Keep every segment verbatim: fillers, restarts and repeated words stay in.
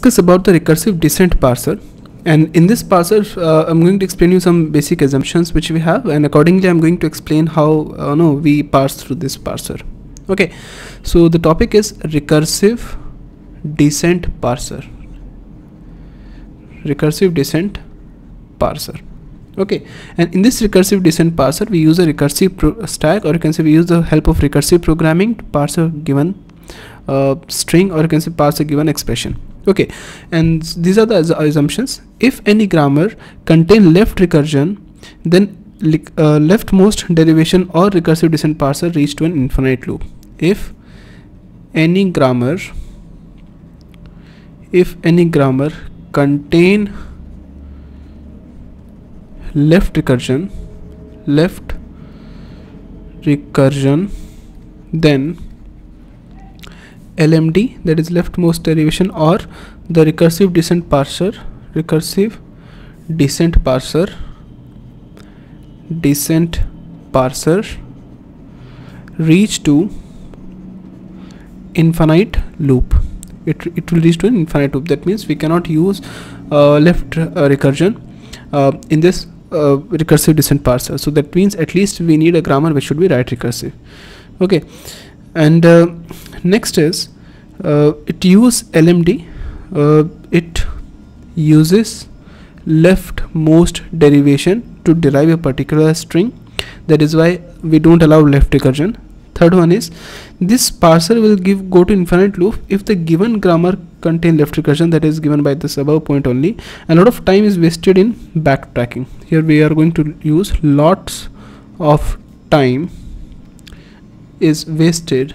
discuss about the recursive descent parser, and in this parser uh, I'm going to explain you some basic assumptions which we have, and accordingly I'm going to explain how uh, no, we parse through this parser. Okay, so the topic is recursive descent parser. Recursive descent parser. Okay, and in this recursive descent parser we use a recursive pro stack, or you can say we use the help of recursive programming to parse a given uh, string, or you can say parse a given expression. Okay, and these are the assumptions. If any grammar contain left recursion, then uh, leftmost derivation or recursive descent parser reach to an infinite loop. If any grammar if any grammar contain left recursion left recursion then L M D, that is leftmost derivation, or the recursive descent parser recursive descent parser descent parser reach to infinite loop. It, it will reach to an infinite loop. That means we cannot use uh, left uh, recursion uh, in this Uh, recursive descent parser. So that means at least we need a grammar which should be right recursive. Okay, and uh, next is uh, it uses L M D. Uh, it uses leftmost derivation to derive a particular string. That is why we don't allow left recursion. Third one is this parser will give go to infinite loop if the given grammar contain left recursion, that is given by this above point only. A lot of time is wasted in backtracking. Here we are going to use lots of time is wasted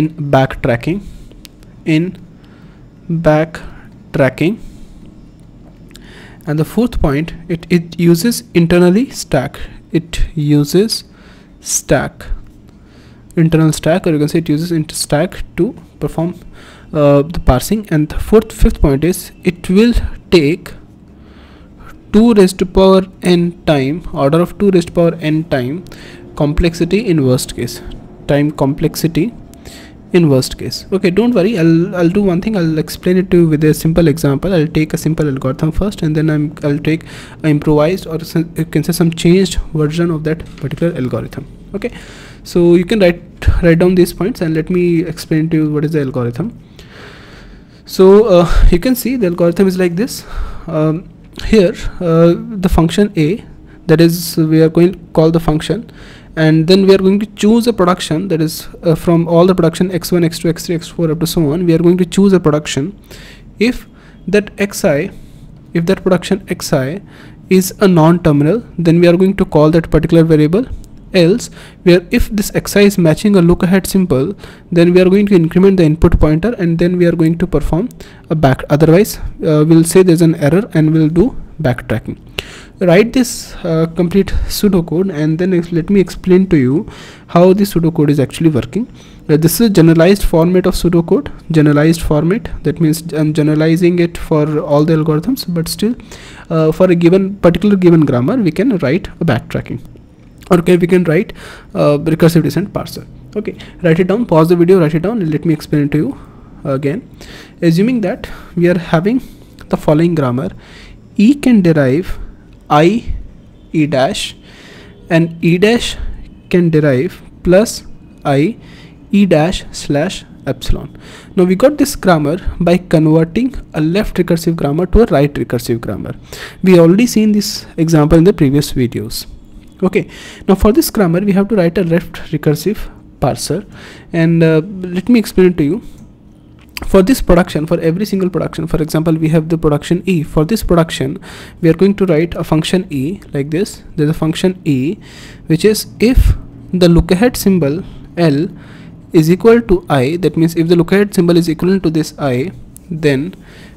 in backtracking in backtracking and the fourth point, it, it uses internally stack it uses stack internal stack, or you can say it uses int stack to perform Uh, the parsing. And the fourth fifth point is it will take two raised to power n time, order of two raised to power n time complexity in worst case, time complexity in worst case. Okay, don't worry, I'll, I'll do one thing. I'll explain it to you with a simple example. I'll take a simple algorithm first, and then I'm, I'll take an improvised, or you can say some changed version of that particular algorithm. Okay, so you can write write down these points, and let me explain to you what is the algorithm. So uh, you can see the algorithm is like this. Um, here uh, the function A, that is we are going to call the function, and then we are going to choose a production, that is uh, from all the production x one, x two, x three, x four up to so on, we are going to choose a production if that xi, if that production xi is a non-terminal, then we are going to call that particular variable. Else, where if this xi is matching a look ahead symbol, then we are going to increment the input pointer, and then we are going to perform a back, otherwise uh, we'll say there's an error and we'll do backtracking. Write this uh, complete pseudocode, and then let me explain to you how the pseudocode is actually working. Uh, this is a generalized format of pseudocode, generalized format, that means I'm generalizing it for all the algorithms, but still uh, for a given particular given grammar we can write a backtracking. Okay, we can write uh, recursive descent parser. Okay, write it down, pause the video, write it down, and let me explain it to you again. Assuming that we are having the following grammar: E can derive I E dash, and E dash can derive plus I E dash slash epsilon. Now we got this grammar by converting a left recursive grammar to a right recursive grammar. We already seen this example in the previous videos. Okay, now for this grammar we have to write a left recursive parser, and uh, let me explain it to you. For this production, for every single production, for example we have the production E. For this production we are going to write a function E like this. There is a function E which is if the look ahead symbol L is equal to I, that means if the look ahead symbol is equivalent to this I, then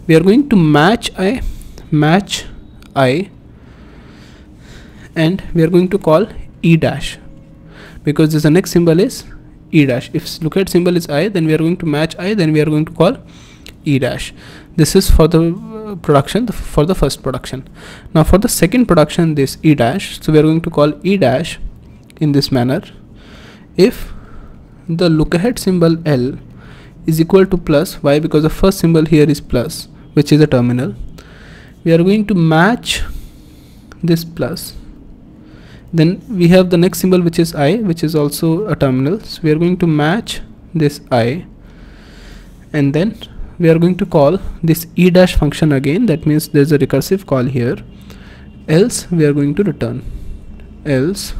we are going to match I match I and we are going to call E dash, because this the next symbol is E dash. If look at symbol is I, then we are going to match I, then we are going to call E dash. This is for the production, for the first production. Now for the second production, this E dash, so we are going to call E dash in this manner: if the look ahead symbol L is equal to plus. Why? Because the first symbol here is plus, which is a terminal. We are going to match this plus. Then we have the next symbol, which is I, which is also a terminal. So we are going to match this I, and then we are going to call this e dash function again. That means there's a recursive call here. Else we are going to return. Else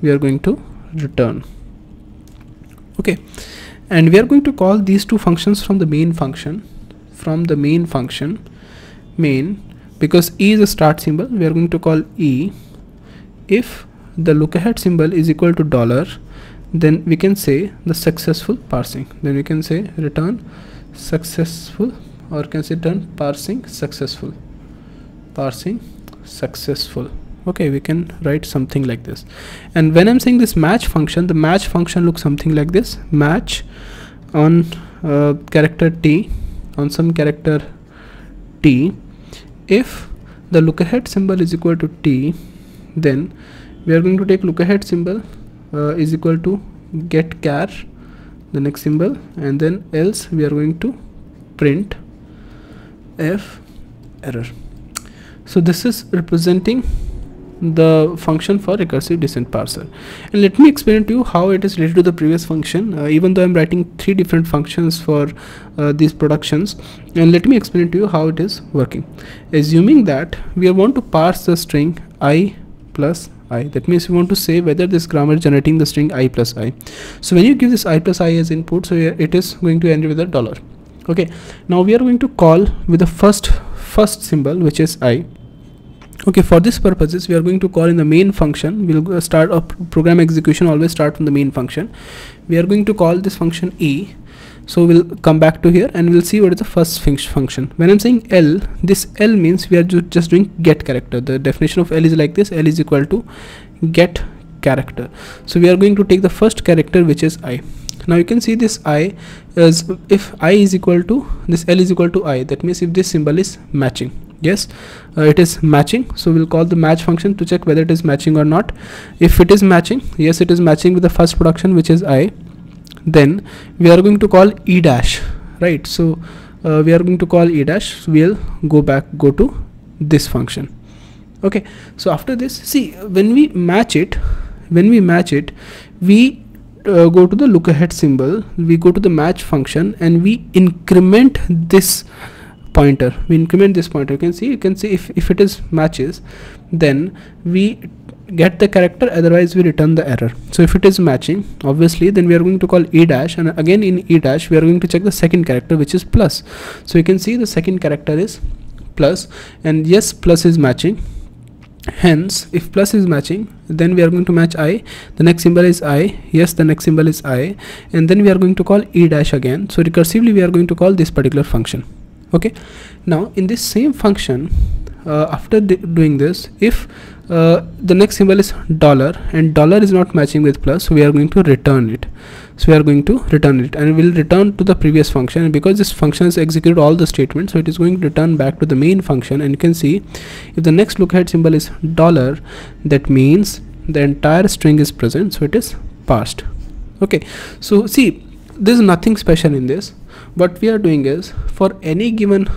we are going to return. Okay, and we are going to call these two functions from the main function. From the main function, main, because e is a start symbol, we are going to call e. If the lookahead symbol is equal to dollar, then we can say the successful parsing. Then we can say return successful, or can say return parsing successful. Parsing successful. Okay, we can write something like this. And when I'm saying this match function, the match function looks something like this. Match on uh, character t, on some character t. If the lookahead symbol is equal to t, then we are going to take lookahead symbol uh, is equal to get char, the next symbol, and then else we are going to print f error. So this is representing the function for recursive descent parser. And let me explain to you how it is related to the previous function, uh, even though I'm writing three different functions for uh, these productions. And let me explain to you how it is working. Assuming that we want to parse the string I plus I, that means we want to say whether this grammar is generating the string I plus I. So when you give this I plus I as input, so it is going to end with a dollar. Okay, now we are going to call with the first first symbol, which is I. Okay, for this purposes we are going to call in the main function. We'll start a program execution, always start from the main function. We are going to call this function e. So we'll come back to here and we'll see what is the first function. When I'm saying L, this L means we are ju just doing get character. The definition of L is like this. L is equal to get character. So we are going to take the first character, which is I. Now you can see this I as, if I is equal to, this L is equal to I, that means if this symbol is matching. Yes, uh, it is matching. So we'll call the match function to check whether it is matching or not. If it is matching, yes, it is matching with the first production, which is I, then we are going to call e dash, right? So uh, we are going to call e dash. We'll go back, go to this function. Okay, so after this, see, when we match it, when we match it, we uh, go to the lookahead symbol, we go to the match function, and we increment this pointer. We increment this pointer. You can see, you can see if, if it is matches, then we get the character, otherwise we return the error. So if it is matching, obviously, then we are going to call e dash, and again in e dash we are going to check the second character, which is plus. So you can see the second character is plus, and yes, plus is matching. Hence, if plus is matching, then we are going to match I. The next symbol is I. Yes, the next symbol is I, and then we are going to call e dash again. So recursively we are going to call this particular function. Okay, now in this same function, uh, after doing this, if uh, the next symbol is dollar and dollar is not matching with plus, so we are going to return it. So we are going to return it, and we will return to the previous function. And because this function has executed all the statements, so it is going to return back to the main function. And you can see, if the next lookahead symbol is dollar, that means the entire string is present, so it is parsed. Okay, so see, there is nothing special in this. What we are doing is, for any given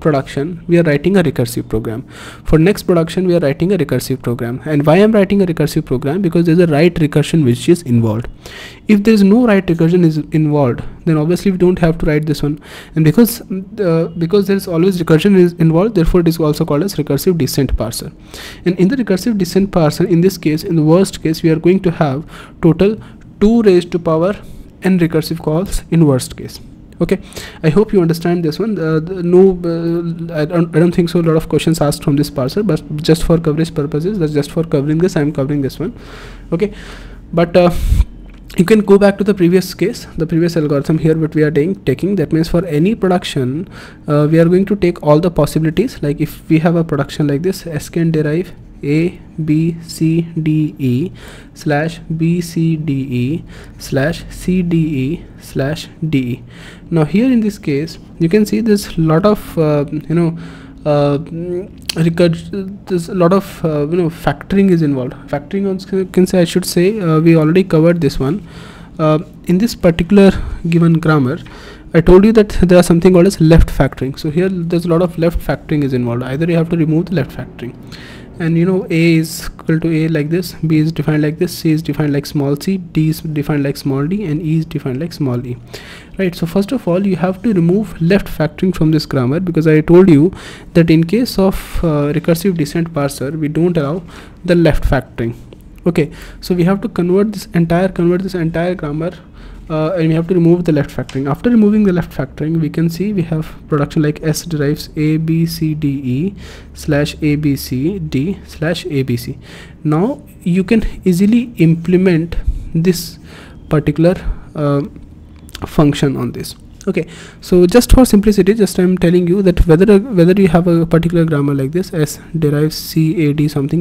production we are writing a recursive program. For next production we are writing a recursive program. And why I'm writing a recursive program? Because there's a right recursion which is involved. If there's no right recursion is involved, then obviously we don't have to write this one. And because uh, because there's always recursion is involved, therefore it is also called as recursive descent parser. And in the recursive descent parser, in this case, in the worst case, we are going to have total two raised to power n recursive calls in worst case. Okay, I hope you understand this one. Uh, the, no, uh, I, don't, I don't think so. A lot of questions asked from this parser, but just for coverage purposes, that's just for covering this. I'm covering this one. Okay, but uh, you can go back to the previous case, the previous algorithm here, what we are taking. That means for any production, uh, we are going to take all the possibilities. Like if we have a production like this, S can derive A B C D E slash B C D E slash C D E slash D E. Now here in this case, you can see there's lot of uh, you know uh, there's a lot of uh, you know factoring is involved. Factoring on, can say I should say uh, we already covered this one. uh, in this particular given grammar, I told you that there are something called as left factoring. So here there's a lot of left factoring is involved. Either you have to remove the left factoring, and you know, A is equal to A like this, B is defined like this, C is defined like small c, D is defined like small d, and E is defined like small e, right? So first of all, you have to remove left factoring from this grammar, because I told you that in case of uh, recursive descent parser, we don't allow the left factoring. Okay, so we have to convert this entire convert this entire grammar, Uh, and we have to remove the left factoring. After removing the left factoring, we can see we have production like S derives A B C D E slash A B C D slash A B C. Now you can easily implement this particular uh, function on this. Okay, so just for simplicity, just I'm telling you that whether whether you have a particular grammar like this, S derives C A D something.